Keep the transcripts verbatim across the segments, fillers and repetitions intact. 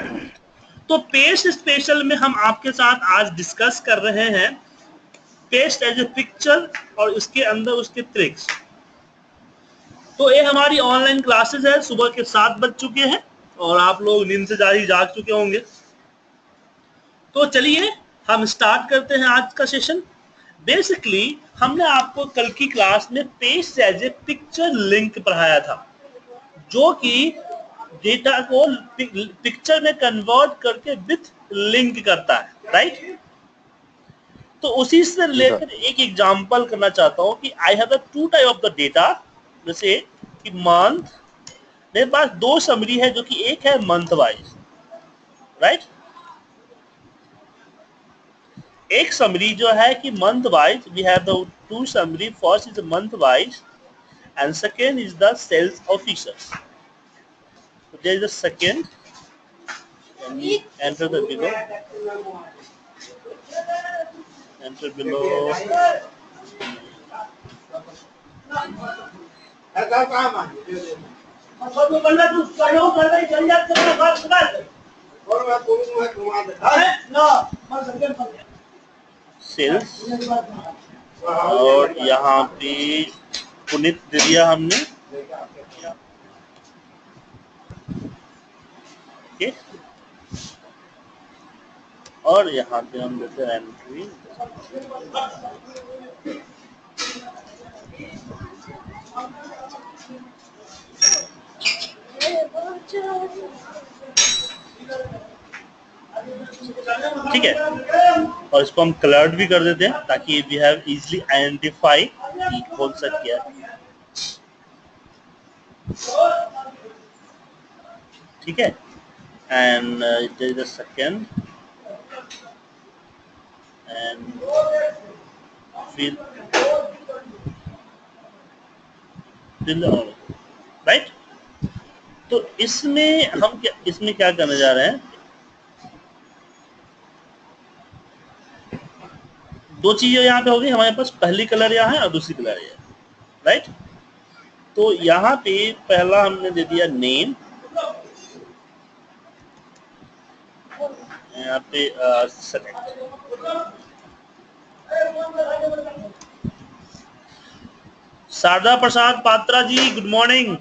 तो paste special में हम आपके साथ आज डिस्कस कर रहे हैं पेस्ट एज ए पिक्चर और इसके अंदर उसके ट्रिक्स। तो ये हमारी ऑनलाइन क्लासेस है, सुबह के सात बज चुके हैं और आप लोग नींद से जारी जाग चुके होंगे। तो चलिए हम स्टार्ट करते हैं आज का सेशन। बेसिकली हमने आपको कल की क्लास में paste as a picture link पढ़ाया था, जो कि डेटा को पिक्चर में कन्वर्ट करके विथ लिंक करता है, राइट। तो उसी से रिलेटेड एक एग्जांपल करना चाहता हूँ कि I have two type of the data, जैसे कि मंथ, मेरे पास दो समरी है, जो कि एक है मंथ वाइज, राइट। एक समरी जो है कि month wise, we have the two summary, first is month wise and second is the sales officers. There is the second, enter the below, enter below. Sales और यहाँ पे पुनित दे दिया हमने, okay. और यहाँ पे हम देते हैं एंट्री। ठीक है, और इसको हम कलर्ड भी कर देते हैं ताकि वी हैव इजीली आइडेंटिफाई कौन सा क्या है, ठीक है। And it is the second and fill fill और राइट। तो इसमें हम क्या, इसमें क्या करने जा रहे हैं, दो चीजें यहाँ पे होगी हमारे पास, पहली कलर यहाँ है और दूसरी कलर यहाँ है, राइट। तो यहाँ पे पहला हमने दे दिया नेम, यहाँ पे select. Sharda Prasad Patra ji, good morning.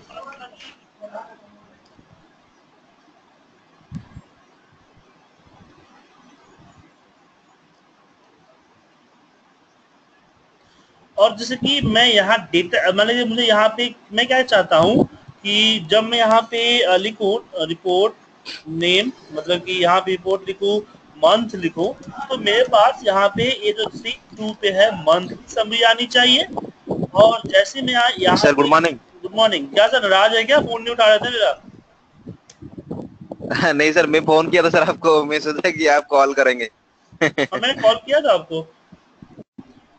और जैसे कि मैं यहाँ डेटा, मैंने मुझे यहाँ पे मैं क्या चाहता हूँ कि जब मैं यहाँ पे लिखूँ रिपोर्ट नेम, मतलब कि यहाँ पे रिपोर्ट लिखूँ मंथ लिखूँ, तो मेरे पास यहाँ पे ये जो सी टू पे है मंथ समरी आनी चाहिए। और जैसे मैं यहाँ sir, good morning. Good morning. क्या सर नाराज है क्या, फोन नहीं उठा रहे थे मेरा? नहीं सर, मैं फोन किया था सर आपको, मैं सोचा कि आप कॉल करेंगे। मैंने कॉल किया था आपको।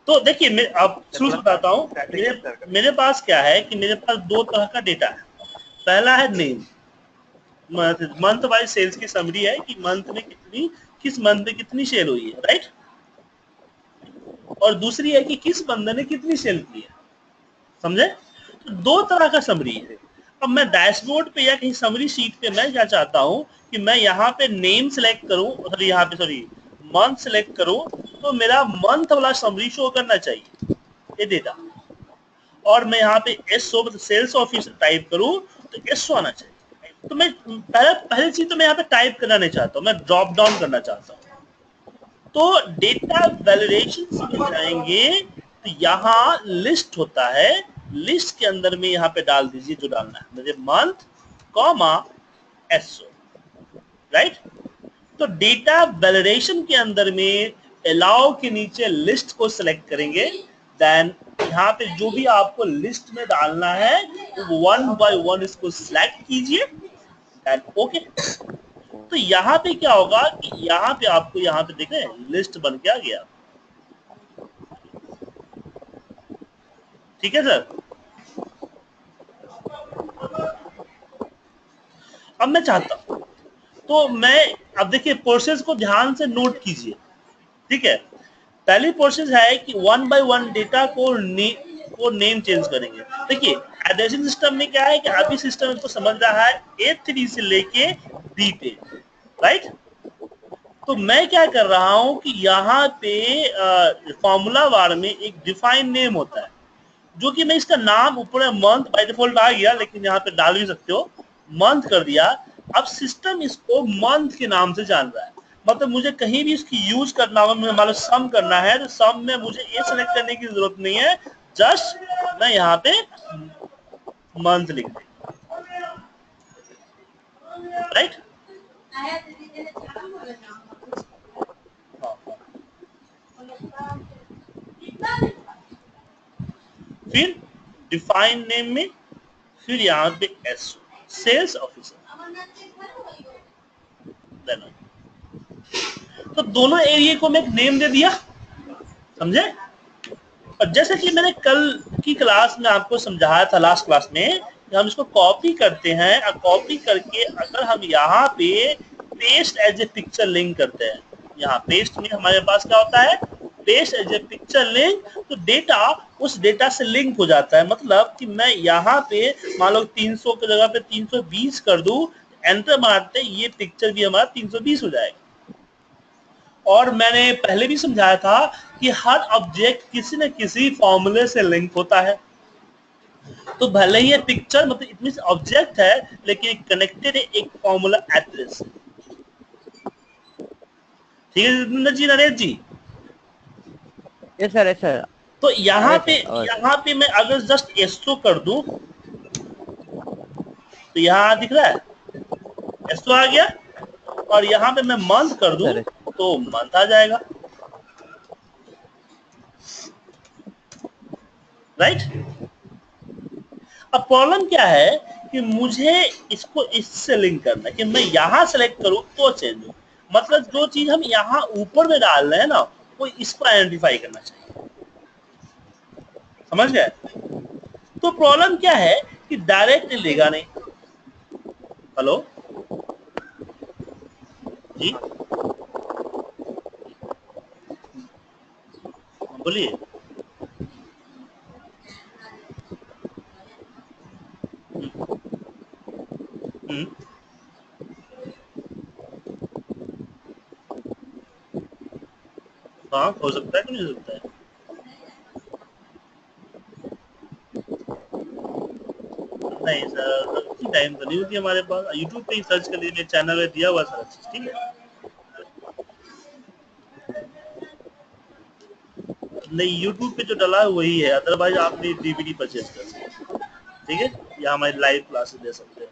तो देखिए मैं अब शुरू से बताता हूँ, मेरे, मेरे पास क्या है कि मेरे पास दो तरह का डेटा है। पहला है नेम, मंथ वाइज सेल्स की समरी है कि मंथ में कितनी, किस मंथ में कितनी सेल हुई है, राइट। और दूसरी है कि किस बंदे ने कितनी सेल की है, समझे। तो दो तरह का समरी है। अब मैं डैशबोर्ड पे या कहीं समरी शीट पे मैं क्या चाहता हूँ कि मैं यहाँ पे नेम सेलेक्ट करूँ, सॉरी यहाँ पे सॉरी मंथ सेलेक्ट करो, तो मेरा मंथ वाला समरी शो करना चाहिए ये डेटा। और मैं यहाँ पे S O sales officer type करूँ तो एस ओ आना चाहिए। तो मैं पहला पहली चीज तो मैं यहाँ पे टाइप करना नहीं चाहता हूँ, मैं ड्रॉप डाउन करना चाहता हूँ। तो डेटा वैलिडेशन में जाएंगे तो यहाँ लिस्ट होता है, लिस्ट के अंदर में यहाँ पे डाल दीजिए जो डालना है, मुझे month comma S O, right. तो डेटा वैलिडेशन के अंदर में अलाउ के नीचे लिस्ट को सिलेक्ट करेंगे, देन यहाँ पे जो भी आपको लिस्ट में डालना है वन बाय वन इसको सिलेक्ट कीजिए, देन ओके। तो यहाँ पे क्या होगा कि यहाँ पे आपको यहाँ पे देखें लिस्ट बन के आ गया, ठीक है सर। अब मैं चाहता हूं तो मैं, अब देखिए प्रोसेस को ध्यान से नोट कीजिए, ठीक है। पहली प्रोसेस है कि वन बाय वन डेटा को ने, को नेम चेंज करेंगे। देखिए एड्रेसिंग सिस्टम में क्या है कि अभी सिस्टम इसको समझ रहा है ए थ्री से लेके डी पे, राइट। तो मैं क्या कर रहा हूं कि यहाँ पे फॉर्मूला बार में एक डिफाइन नेम होता है, जो कि मैं इसका नाम ऊपर मंथ बाय डिफॉल्ट आ गया, लेकिन यहाँ पे डाल भी सकते हो, मंथ कर दिया। अब सिस्टम इसको मंथ के नाम से जान रहा है, मतलब मुझे कहीं भी इसकी यूज करना हो, मतलब सम करना है तो सम में मुझे ये सेलेक्ट करने की जरूरत नहीं है, जस्ट मैं यहाँ पे मंथ लिख दूं, राइट। फिर डिफाइन नेम में फिर यहाँ पे एस सेल्स ऑफिसर, तो दोनों एरिया को मैं एक नेम दे दिया, समझे। और जैसे कि मैंने कल की क्लास में आपको समझाया था, लास्ट क्लास में, हम इसको कॉपी करते हैं और कॉपी करके अगर हम यहाँ पे paste as a picture link करते हैं, यहाँ पेस्ट में हमारे पास क्या होता है, paste as a picture link, तो डेटा उस डेटा से लिंक हो जाता है। मतलब कि मैं यहाँ पे मान लो तीन सौ की जगह पे तीन सौ बीस कर दूं, एंटर मारते ये पिक्चर भी हमारा तीन सौ बीस हो जाएगा। और मैंने पहले भी समझाया था कि हर ऑब्जेक्ट किसी न किसी फॉर्मूले से लिंक होता है, तो भले ही ये पिक्चर मतलब इतनी ऑब्जेक्ट है, लेकिन कनेक्टेड है एक फॉर्मूला एड्रेस, ठीक है Jitendra ji, Naresh ji. Yes sir, yes sir. तो यहाँ पे यहाँ पे मैं अगर जस्ट एसओ कर दूं तो यहाँ दिख रहा है एसओ आ गया, और यहाँ पे मैं मंथ कर दूं तो मंथ आ जाएगा, राइट। अब प्रॉब्लम क्या है कि मुझे इसको इससे लिंक करना है कि मैं यहाँ सेलेक्ट करूँ तो चेंज हो, मतलब जो चीज हम यहाँ ऊपर में डाल रहे हैं ना, वो इसको आइडेंटिफाई करना चाहिए, समझ गए। तो प्रॉब्लम क्या है कि डायरेक्ट लेगा नहीं। हेलो जी, बोलिए। हाँ, हो सकता है कि नहीं हो सकता है, नहीं सर उतनी टाइम तो नहीं होती हमारे पास। यूट्यूब पे ही सर्च कर लीजिए, चैनल पे दिया हुआ सारा चीज, ठीक है। नहीं, यूट्यूब पे जो डाला है वही है, अदरवाइज आपने डीवीडी परचेज कर सकते हैं, ठीक है, या हमारी लाइव क्लासेस दे सकते हैं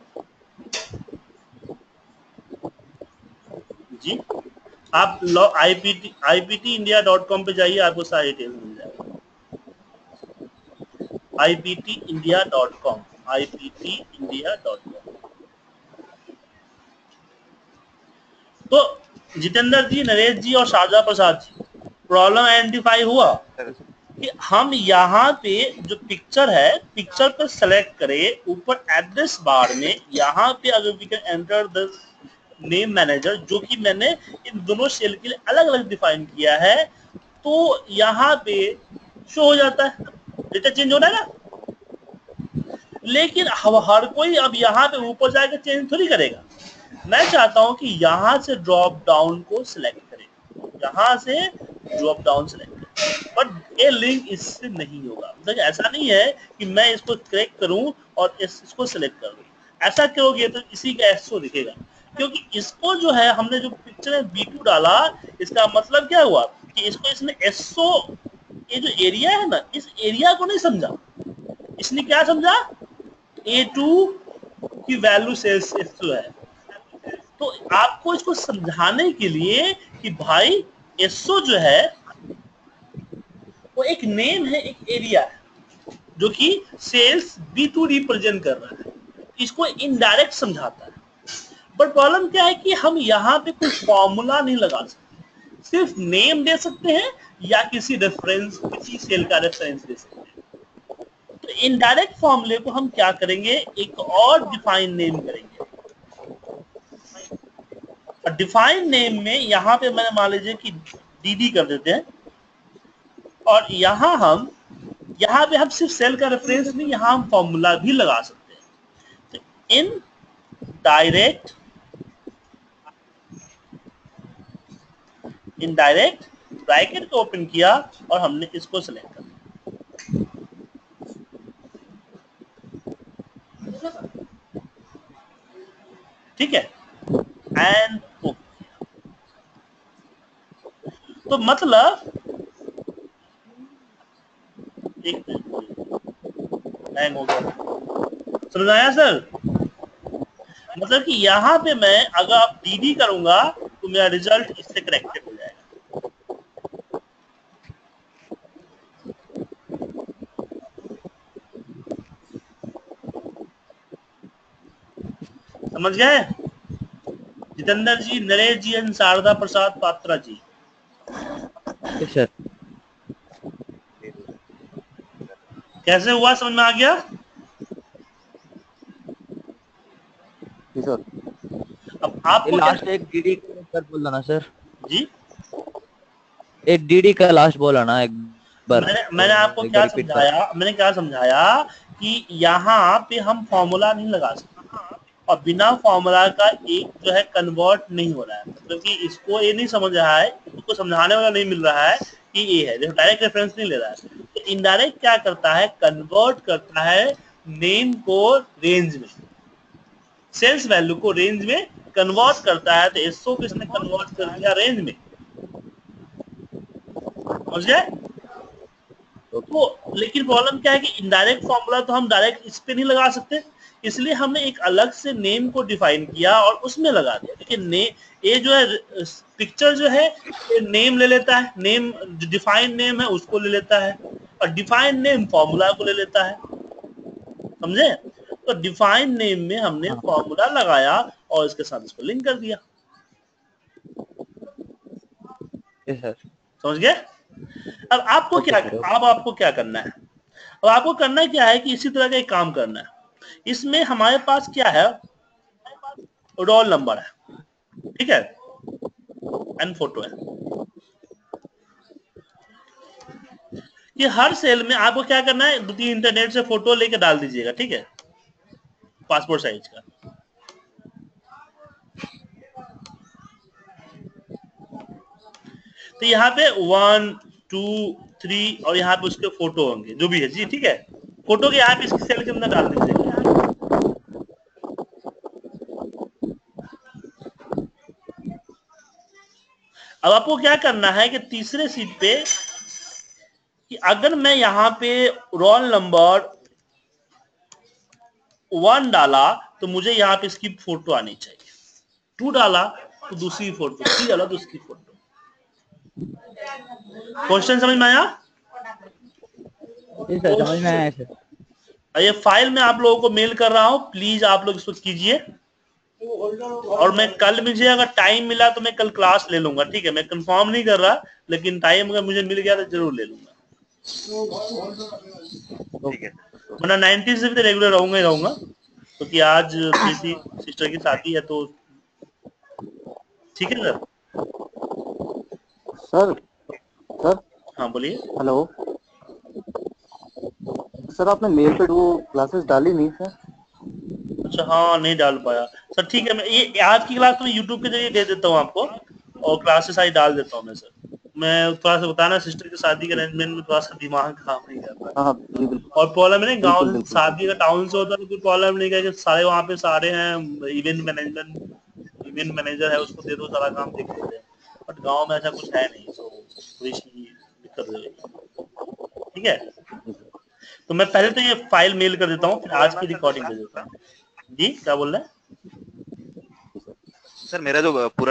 जी। आप I P T India dot com पे जाइए, आपको सारी डिटेल मिल जाएगी। I P T India dot com I P T India dot com. तो जितेंद्र जी, नरेश जी और शारदा प्रसाद जी, प्रॉब्लम आइडेंटिफाई हुआ कि हम यहाँ पे जो पिक्चर है, पिक्चर पर सेलेक्ट करें, ऊपर एड्रेस बार में यहाँ पे अगर we can enter the name manager, जो कि मैंने इन दोनों सेल के लिए अलग अलग डिफाइन किया है, तो यहाँ पे शो हो जाता है, डेटा चेंज होना है ना। लेकिन हर कोई अब यहाँ पे ऊपर जाकर चेंज थोड़ी करेगा। मैं चाहता हूँ कि यहाँ से ड्रॉप डाउन को सिलेक्ट करें, यहाँ से ड्रॉप डाउन सिलेक्ट करें, बट ये लिंक इससे नहीं होगा। मतलब ऐसा नहीं है कि मैं इसको क्लिक करूँ और इसको सिलेक्ट कर दूँ, ऐसा करोगे तो इसी का एसओ दिखेगा, क्योंकि इसको जो है हमने जो पिक्चर में बी टू डाला, इसका मतलब क्या हुआ कि इसको इसने एसओ ये जो एरिया है ना, इस एरिया को नहीं समझा, इसने क्या समझा, ए टू की वैल्यू सेल्स एसओ है। तो आपको इसको समझाने के लिए कि भाई एसओ जो है वो एक नेम है, एक एरिया है, जो कि सेल्स बी टू रिप्रेजेंट कर रहा है, इसको इनडायरेक्ट समझाता है। बट प्रॉब्लम क्या है कि हम यहाँ पे कोई फॉर्मूला नहीं लगा सकते, सिर्फ नेम दे सकते हैं या किसी रेफरेंस, किसी सेल का रेफरेंस दे सकते हैं। तो इनडायरेक्ट फॉर्मूले को हम क्या करेंगे, एक और डिफाइन नेम करेंगे। और डिफाइन नेम में यहाँ पे मैंने मान लीजिए कि डीडी कर देते हैं, और यहाँ हम यहाँ पे हम सिर्फ सेल का रेफरेंस नहीं, यहाँ हम फॉर्मूला भी लगा सकते हैं। तो इन डायरेक्ट इनडायरेक्ट ब्रैकेट को ओपन किया और हमने इसको सिलेक्ट कर लिया, ठीक है, एंड ओके। तो मतलब एक टाइम हो गया, समझ आया सर? मतलब कि यहाँ पे मैं अगर आप डीडी करूंगा तो मेरा रिजल्ट इससे करेक्टेड हो जाएगा। समझ गए जितेंद्र जी, नरेश जी एंड शारदा प्रसाद पात्रा जी? सर कैसे हुआ, समझ में आ गया? सर अब आपको लास्ट एक डीडी सर बोल देना सर जी, एक डीडी का लास्ट बोलना एक बार। मैंने मैंने आपको क्या समझाया, मैंने क्या समझाया कि यहाँ पे हम फॉर्मूला नहीं लगा सकते और बिना फॉर्मूला का एक जो है कन्वर्ट नहीं हो रहा है, मतलब कि इसको ये नहीं समझ रहा है, इसको समझाने वाला नहीं मिल रहा है कि ये है, डायरेक्ट रेफरेंस नहीं ले रहा है। तो इनडायरेक्ट क्या करता है, कन्वर्ट करता है नेम को रेंज में, सेल्स वैल्यू को रेंज में कन्वर्ट करता है। तो इसको किसने कन्वर्ट कर दिया रेंज में, समझ गए? तो लेकिन प्रॉब्लम क्या है कि इनडायरेक्ट फॉर्मूला तो हम डायरेक्ट इस पे नहीं लगा सकते, इसलिए हमने एक अलग से नेम को डिफाइन किया और उसमें लगा दिया। लेकिन ये जो है पिक्चर जो है नेम ले लेता है, नेम डिफाइन नेम है उसको ले लेता है, और डिफाइन नेम फॉर्मूला को ले लेता है, समझे? तो डिफाइन नेम में हमने फॉर्मूला लगाया और इसके साथ इसको लिंक कर दिया, समझ गए? अब आपको क्या अब आपको क्या करना है, अब आपको करना क्या है कि इसी तरह का एक काम करना है। इसमें हमारे पास क्या है, रोल नंबर है, ठीक है, एंड फोटो है। कि हर सेल में आपको क्या करना है, दो तीन इंटरनेट से फोटो लेके डाल दीजिएगा, ठीक है, पासपोर्ट साइज का। तो यहाँ पे वन टू थ्री और यहाँ पे उसके फोटो होंगे जो भी है जी, ठीक है, फोटो के आप इसकी सेल के अंदर डाल दीजिएगा। अब आपको क्या करना है कि तीसरे सीट पे कि अगर मैं यहाँ पे रोल नंबर वन डाला तो मुझे यहाँ पे इसकी फोटो आनी चाहिए, टू डाला तो दूसरी फोटो, थ्री डाला तो उसकी फोटो। क्वेश्चन समझ में आया? समझ में आया सर। ये फाइल में आप लोगों को मेल कर रहा हूँ, प्लीज आप लोग इसको कीजिए, और मैं कल मुझे अगर टाइम मिला तो मैं कल क्लास ले लूंगा, ठीक है, मैं कंफर्म नहीं कर रहा, लेकिन टाइम अगर मुझे मिल गया तो जरूर ले लूंगा, ठीक है, वरना नाइन्टी से भी रेगुलर रहूंगा ही रहूंगा, क्योंकि तो आज किसी सिस्टर की शादी है, तो ठीक है सर। सर हाँ बोलिए। हेलो सर, आपने मेल पे वो क्लासेस डाली नहीं सर? अच्छा हाँ, नहीं डाल पाया सर, ठीक है, मैं ये आज की क्लास तो मैं यूट्यूब के जरिए दे देता हूँ आपको, और क्लासेस सारी डाल देता हूँ मैं सर। मैं थोड़ा सा बताना, सिस्टर की शादी के अरेंजमेंट में थोड़ा सा दिमाग काम नहीं करता, और प्रॉब्लम है गाँव शादी का टाउन से होता है तो कोई प्रॉब्लम नहीं है, सारे वहाँ पे सारे हैं, इवेंट मैनेजमेंट इवेंट मैनेजर है उसको दे दो सारा काम देख लेते हैं, बट गाँव में ऐसा कुछ है नहीं, तो थोड़ी सी दिक्कत हो जाएगी, ठीक है। तो मैं पहले तो ये फाइल मेल कर देता हूँ, फिर आज की रिकॉर्डिंग कर देता हूँ जी। क्या बोल रहे हैं सर? मेरा जो पुराना